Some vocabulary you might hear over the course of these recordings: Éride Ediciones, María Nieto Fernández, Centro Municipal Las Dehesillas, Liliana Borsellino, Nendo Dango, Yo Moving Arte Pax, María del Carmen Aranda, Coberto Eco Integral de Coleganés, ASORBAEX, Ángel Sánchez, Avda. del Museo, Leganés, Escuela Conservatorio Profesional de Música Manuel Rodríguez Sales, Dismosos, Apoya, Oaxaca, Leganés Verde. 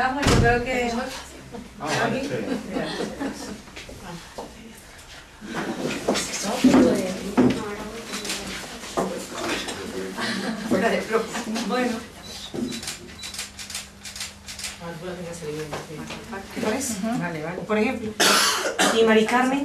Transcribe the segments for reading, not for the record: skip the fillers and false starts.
escuchamos, yo creo que... Fuera de flor. Bueno. ¿Qué parece? Vale, vale. Por ejemplo. Y María Carmen.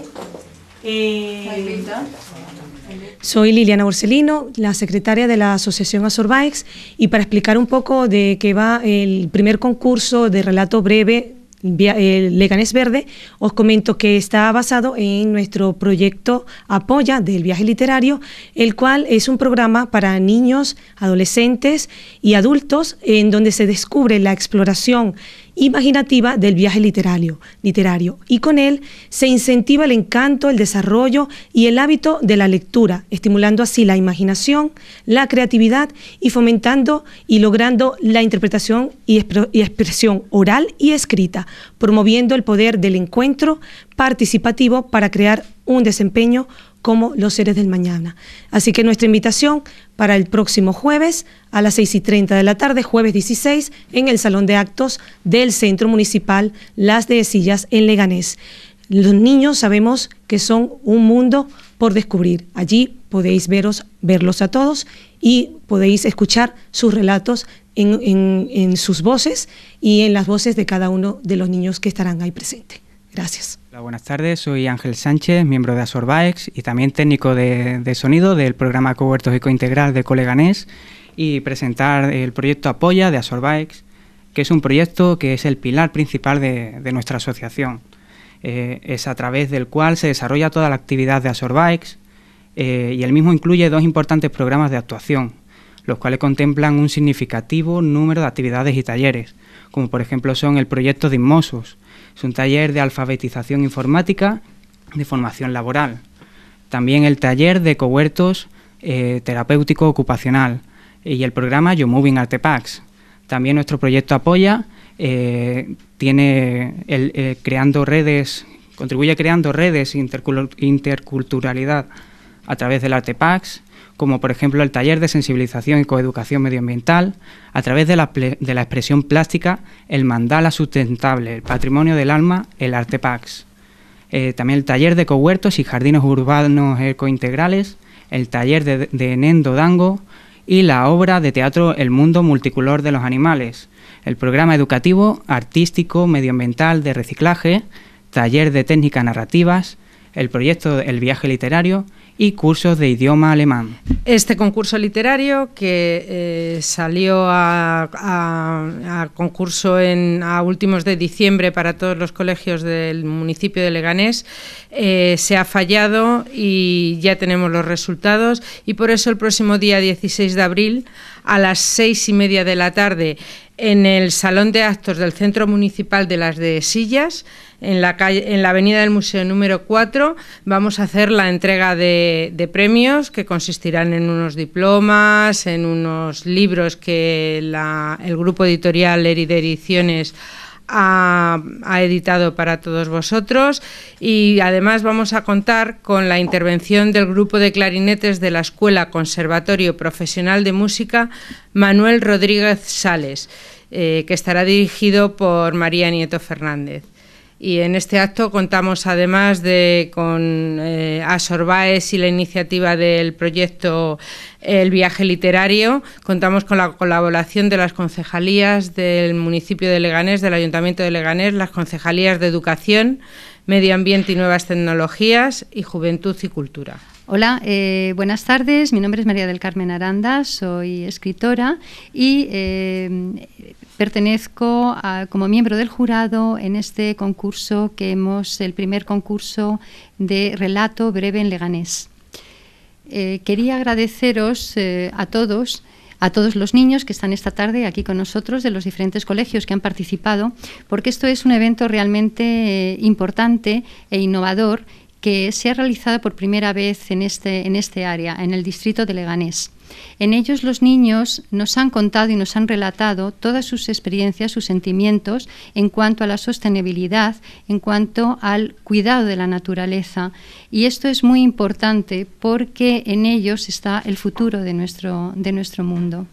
Soy Liliana Borsellino, la secretaria de la Asociación ASORBAEX, y para explicar un poco de qué va el primer concurso de relato breve Leganés Verde, os comento que está basado en nuestro proyecto Apoya del viaje literario, el cual es un programa para niños, adolescentes y adultos en donde se descubre la exploración imaginativa del viaje literario, y con él se incentiva el encanto, el desarrollo y el hábito de la lectura, estimulando así la imaginación, la creatividad y fomentando y logrando la interpretación y expresión oral y escrita, promoviendo el poder del encuentro participativo para crear un desempeño como los seres del mañana. Así que nuestra invitación para el próximo jueves a las 6:30 de la tarde, jueves 16, en el Salón de Actos del Centro Municipal Las Dehesillas en Leganés. Los niños sabemos que son un mundo por descubrir. Allí podéis verlos a todos y podéis escuchar sus relatos en sus voces y en las voces de cada uno de los niños que estarán ahí presentes. Gracias. Hola, buenas tardes, soy Ángel Sánchez, miembro de ASORBAEX y también técnico de sonido del programa Coberto Eco Integral de Coleganés, y presentar el proyecto Apoya de ASORBAEX, que es un proyecto que es el pilar principal de nuestra asociación. Es a través del cual se desarrolla toda la actividad de ASORBAEX, y el mismo incluye dos importantes programas de actuación, los cuales contemplan un significativo número de actividades y talleres, como por ejemplo son el proyecto Dismosos. Es un taller de alfabetización informática, de formación laboral. También el taller de cohuertos terapéutico ocupacional y el programa Yo Moving Arte Pax. También nuestro proyecto Apoya contribuye creando redes e interculturalidad a través del Arte Pax, como por ejemplo el taller de sensibilización y coeducación medioambiental a través de la expresión plástica, el mandala sustentable, el patrimonio del alma, el Arte Pax. También el taller de cohuertos y jardines urbanos ecointegrales, el taller de Nendo Dango y la obra de teatro El mundo multicolor de los animales, el programa educativo, artístico, medioambiental de reciclaje, taller de técnicas narrativas, el proyecto El viaje literario y cursos de idioma alemán. Este concurso literario que salió a concurso a últimos de diciembre para todos los colegios del municipio de Leganés, se ha fallado y ya tenemos los resultados, y por eso el próximo día 16 de abril a las 6:30 de la tarde en el Salón de Actos del Centro Municipal de Las Dehesillas, en la avenida del Museo número 4, vamos a hacer la entrega de premios, que consistirán en unos diplomas, en unos libros que el grupo editorial Éride Ediciones ha editado para todos vosotros, y además vamos a contar con la intervención del grupo de clarinetes de la Escuela Conservatorio Profesional de Música Manuel Rodríguez Sales, que estará dirigido por María Nieto Fernández. Y en este acto contamos además con ASORBAEX y la iniciativa del proyecto El viaje literario, contamos con la colaboración de las concejalías del municipio de Leganés, del Ayuntamiento de Leganés, las concejalías de Educación, Medio Ambiente y Nuevas Tecnologías y Juventud y Cultura. Hola, buenas tardes, mi nombre es María del Carmen Aranda, soy escritora y pertenezco como miembro del jurado en este concurso que el primer concurso de relato breve en Leganés. Quería agradeceros a todos los niños que están esta tarde aquí con nosotros de los diferentes colegios que han participado, porque esto es un evento realmente importante e innovador que se ha realizado por primera vez en este área, en el distrito de Leganés. En ellos los niños nos han contado y nos han relatado todas sus experiencias, sus sentimientos en cuanto a la sostenibilidad, en cuanto al cuidado de la naturaleza. Y esto es muy importante porque en ellos está el futuro de nuestro mundo.